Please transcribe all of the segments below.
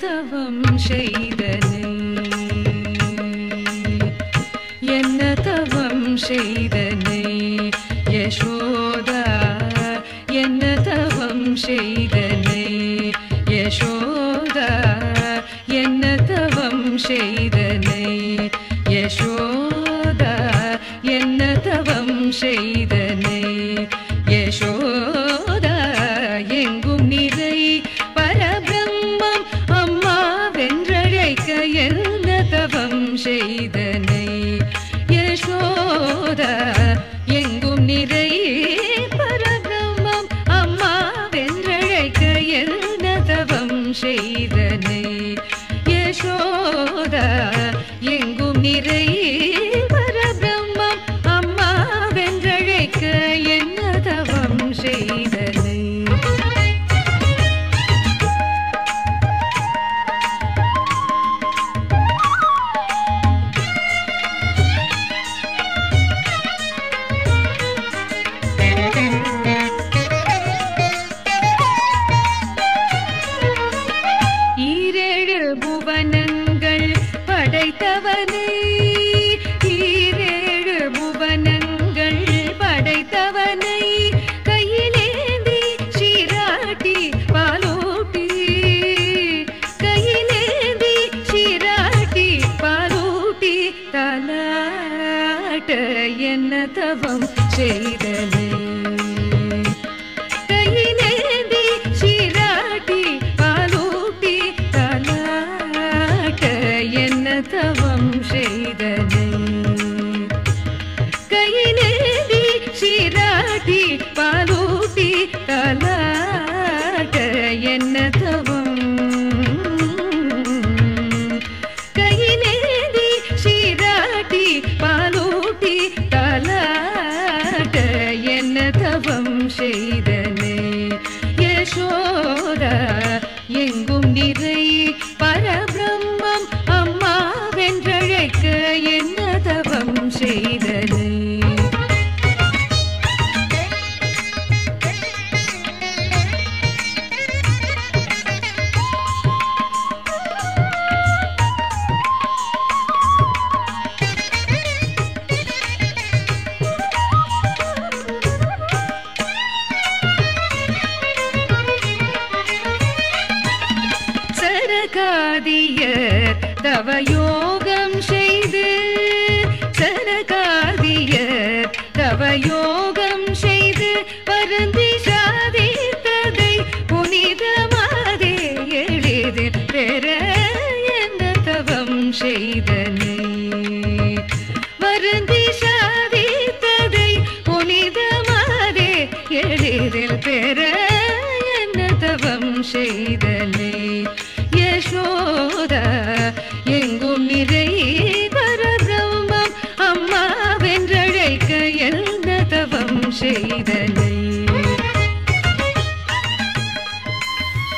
तवं शैदने यन्न तवं शैदने Yashoda यन्न तवं शैदने Yashoda यन्न तवं शैदने Yashoda यन्न तवं शैदने Yashoda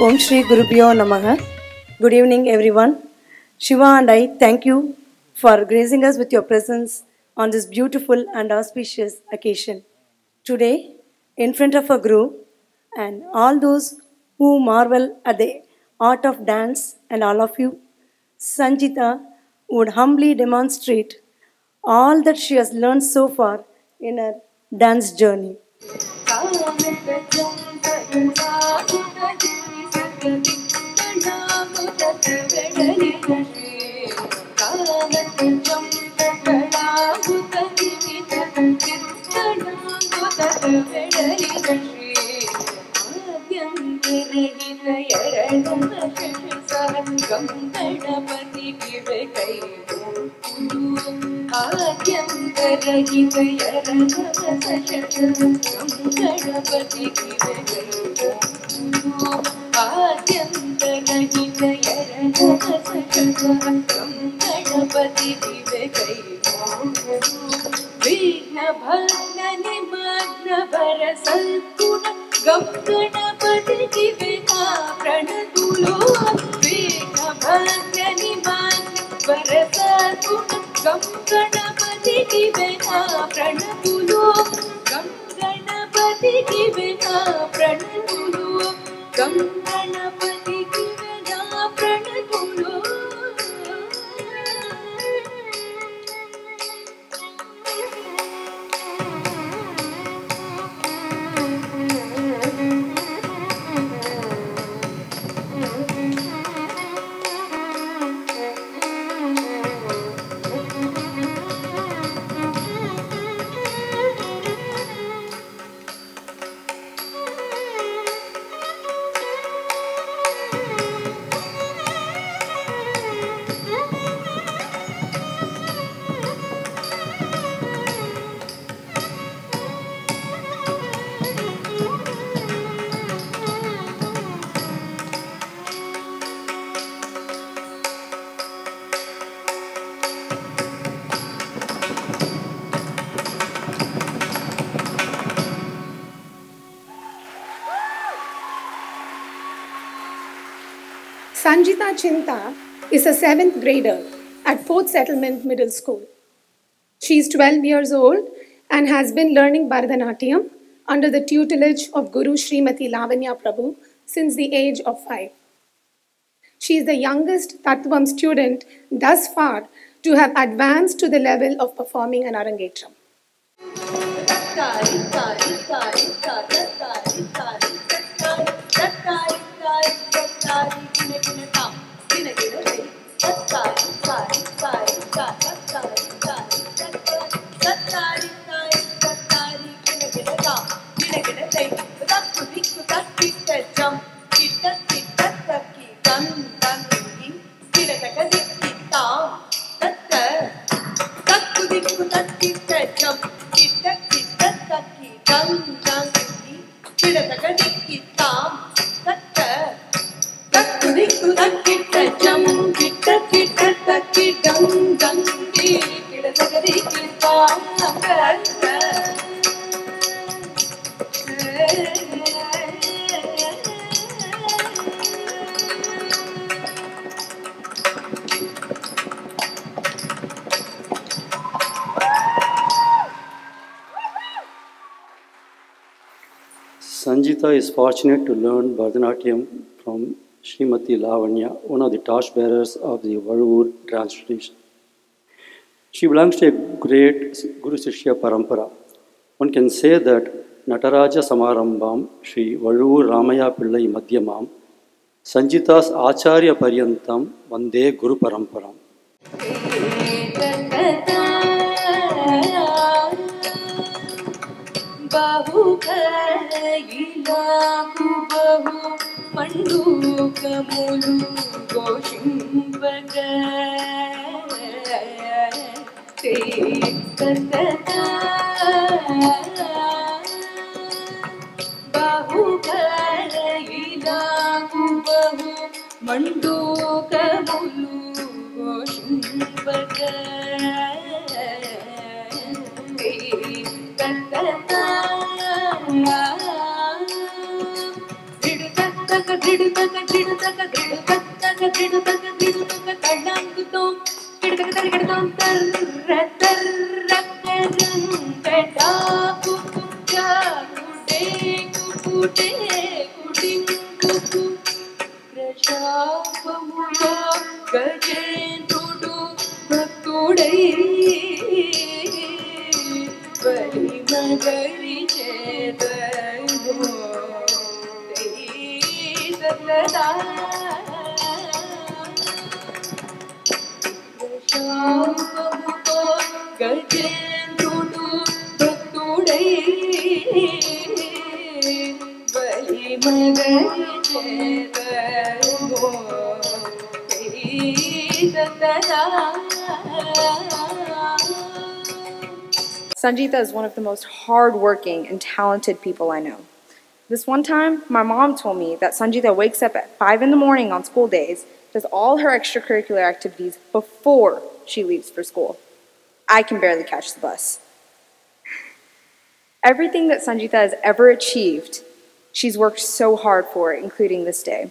Om Shri Gurubhyo Namaha. Good evening everyone. Shiva and I thank you for gracing us with your presence on this beautiful and auspicious occasion. Today, in front of a group and all those who marvel at the art of dance and all of you, Sanjitha would humbly demonstrate all that she has learned so far in her dance journey. Gam Ganapati Kiveda Pranam. Sanjitha Chinta is a 7th grader at Fort Settlement Middle School. She is 12 years old and has been learning Bharatanatyam under the tutelage of Guru Srimati Lavanya Prabhu since the age of 5. She is the youngest Tattvam student thus far to have advanced to the level of performing an Arangetram. Sanjitha is fortunate to learn Bharatanatyam from Srimati Lavanya, one of the torch bearers of the Varur dance tradition. She belongs to a great Guru Shishya Parampara. One can say that Nataraja Samarambam Shri Varur Ramaya Pillai Madhyamam, Sanjitha's Acharya Paryantam Vande Guru Paramparam. Sanjitha is one of the most hardworking and talented people I know. This one time, my mom told me that Sanjitha wakes up at 5 in the morning on school days, does all her extracurricular activities before she leaves for school. I can barely catch the bus. Everything that Sanjitha has ever achieved, she's worked so hard for, including this day.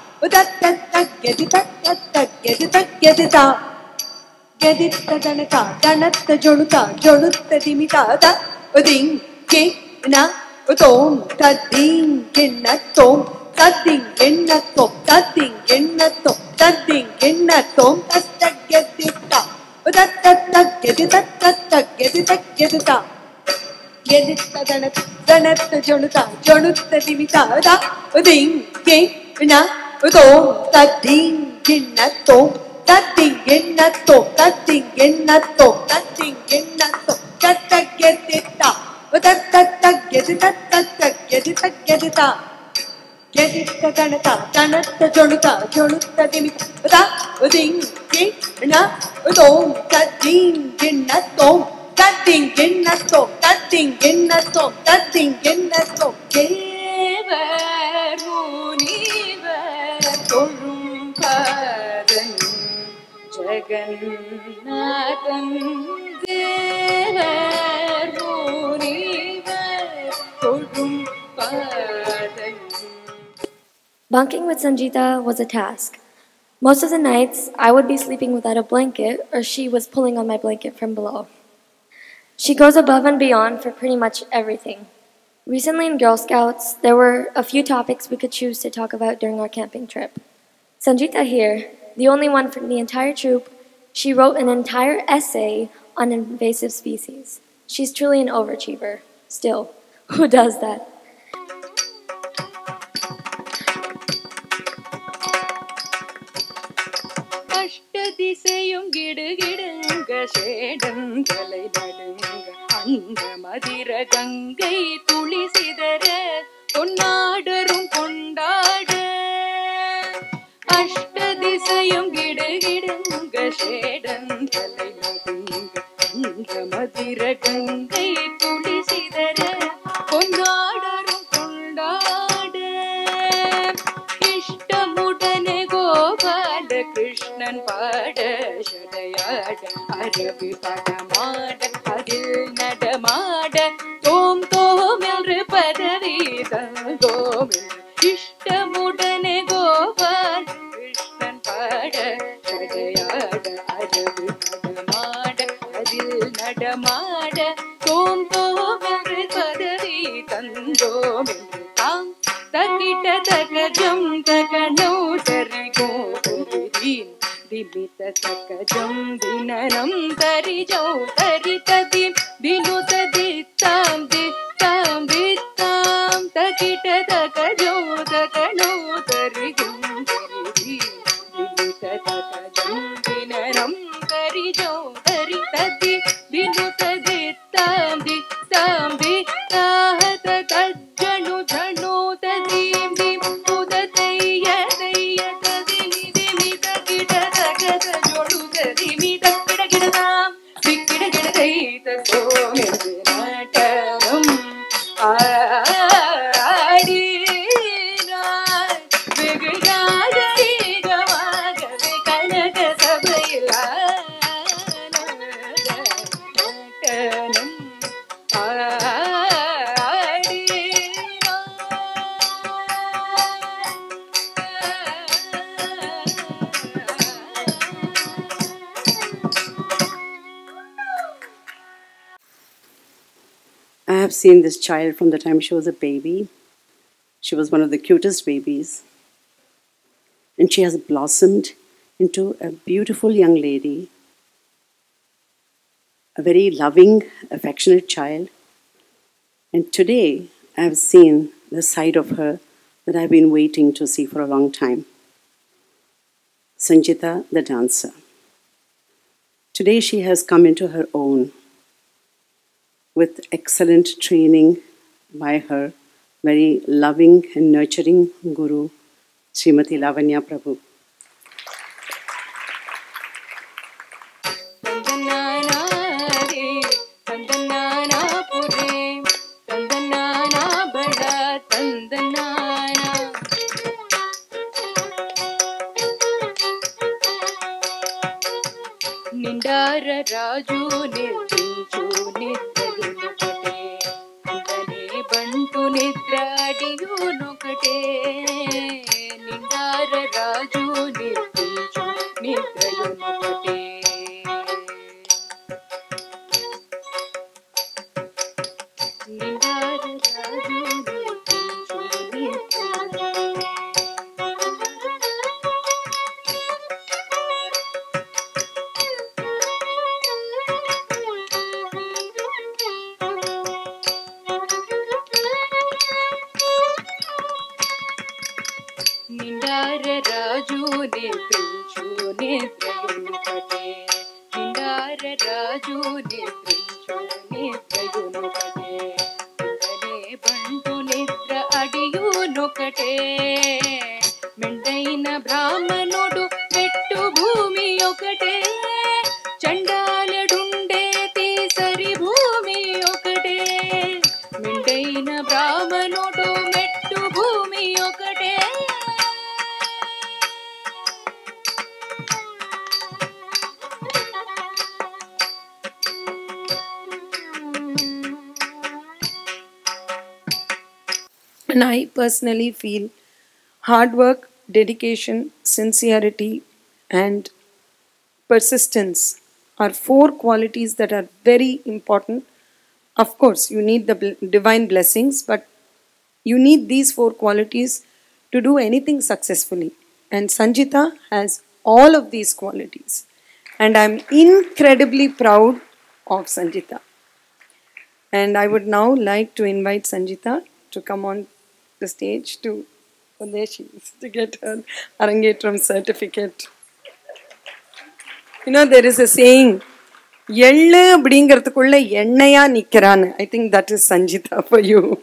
Bunking with Sanjitha was a task. Most of the nights, I would be sleeping without a blanket, or she was pulling on my blanket from below. She goes above and beyond for pretty much everything. Recently in Girl Scouts, there were a few topics we could choose to talk about during our camping trip. Sanjitha here, the only one from the entire troop, she wrote an entire essay on invasive species. She's truly an overachiever. Still, who does that? Seen this child from the time she was a baby. She was one of the cutest babies. And she has blossomed into a beautiful young lady, a very loving, affectionate child. And today I have seen the side of her that I've been waiting to see for a long time. Sanjitha, the dancer. Today she has come into her own, with excellent training by her very loving and nurturing Guru, Srimati Lavanya Prabhu. And I personally feel hard work, dedication, sincerity and persistence are four qualities that are very important. Of course, you need the divine blessings, but you need these four qualities to do anything successfully. And Sanjitha has all of these qualities. And I'm incredibly proud of Sanjitha. And I would now like to invite Sanjitha to come on the stage to, oh, there she is, to get her Arangetram certificate. You know, there is a saying, I think that is Sanjitha for you.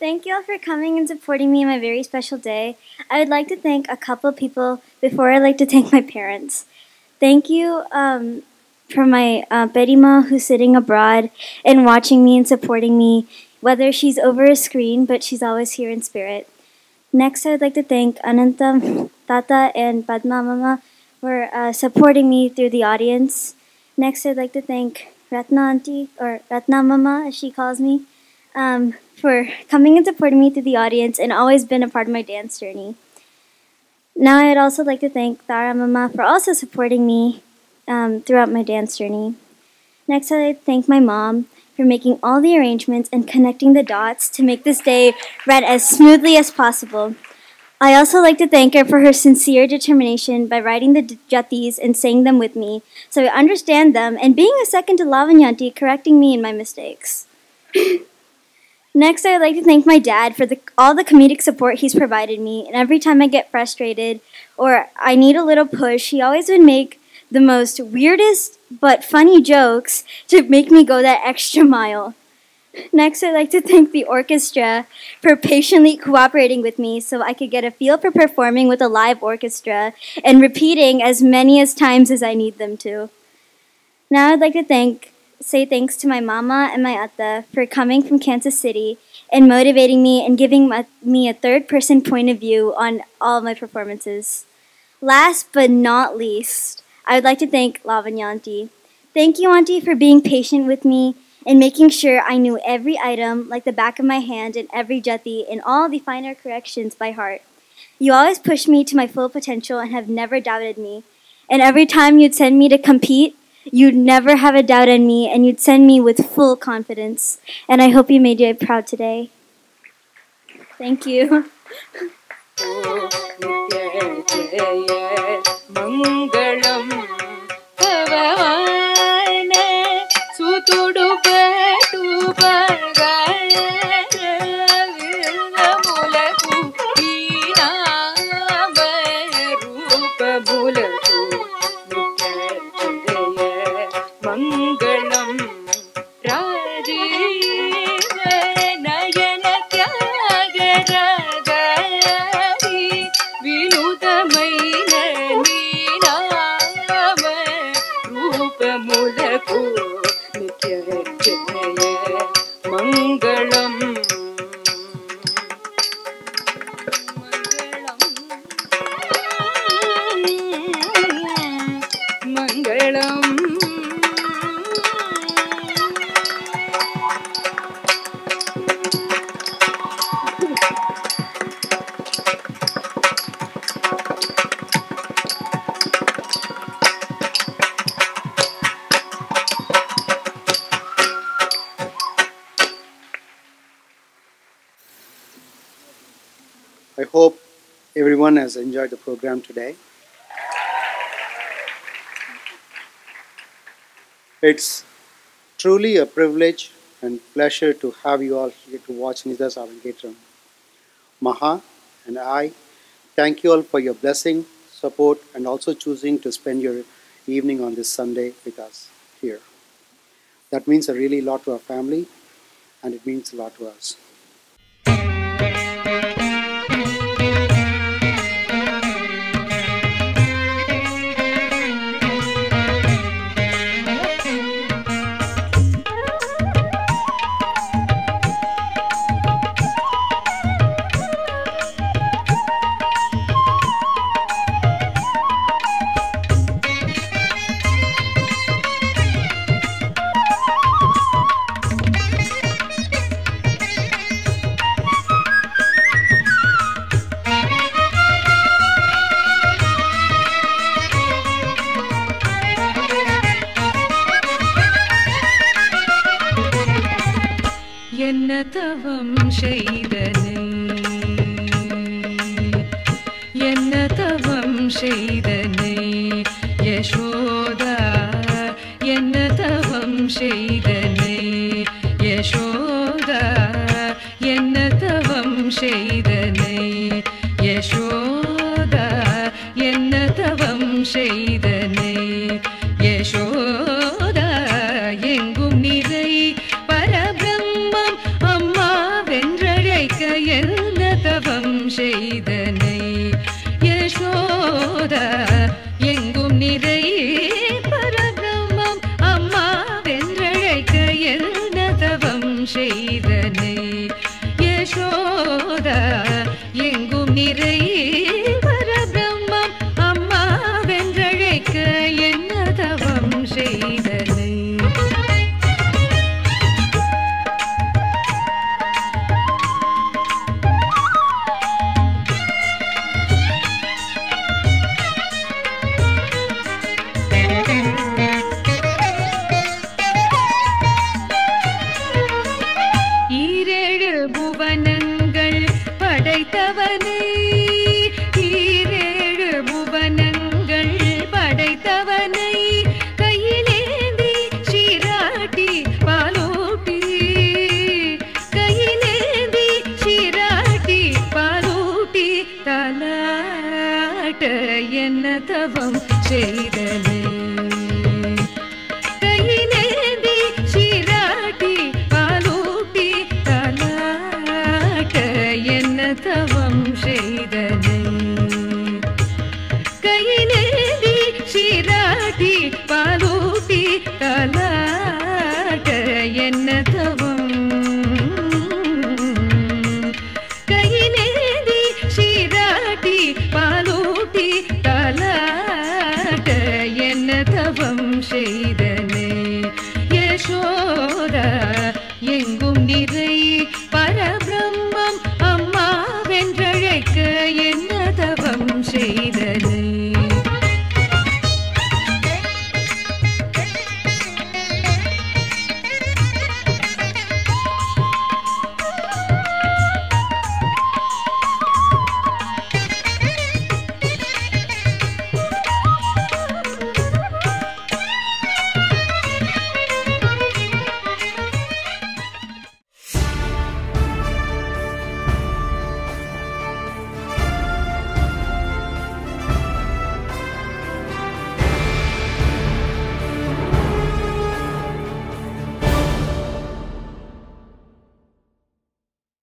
Thank you all for coming and supporting me on my very special day. I would like to thank a couple of people before I'd like to thank my parents. Thank you for my Berima who's sitting abroad and watching me and supporting me, whether she's over a screen, but she's always here in spirit. Next, I would like to thank Ananta, Tata, and Padma Mama for supporting me through the audience. Next, I'd like to thank Ratna Auntie, or Ratna Mama as she calls me, for coming and supporting me through the audience and always been a part of my dance journey. Now I'd also like to thank Tara Mama for also supporting me throughout my dance journey. Next, I'd like to thank my mom for making all the arrangements and connecting the dots to make this day run as smoothly as possible. I also like to thank her for her sincere determination by writing the jatis and saying them with me so I understand them and being a second to Lavanyanti correcting me in my mistakes. Next, I would like to thank my dad for all the comedic support he's provided me. And every time I get frustrated or I need a little push, he always would make the most weirdest but funny jokes to make me go that extra mile. Next, I'd like to thank the orchestra for patiently cooperating with me so I could get a feel for performing with a live orchestra and repeating as many times as I need them to. Now I'd like to say thanks to my mama and my atta for coming from Kansas City and motivating me and giving me a third-person point of view on all of my performances. Last but not least, I would like to thank Lavanya Auntie. Thank you, Auntie, for being patient with me and making sure I knew every item like the back of my hand and every jati and all the finer corrections by heart. You always pushed me to my full potential and have never doubted me. And every time you'd send me to compete, you'd never have a doubt in me, and you'd send me with full confidence. And I hope you made you proud today. Thank you. I hope everyone has enjoyed the program today. It's truly a privilege and pleasure to have you all here to watch Nidha's Arangetram. Maha and I thank you all for your blessing, support, and also choosing to spend your evening on this Sunday with us here. That means a really lot to our family, and it means a lot to us.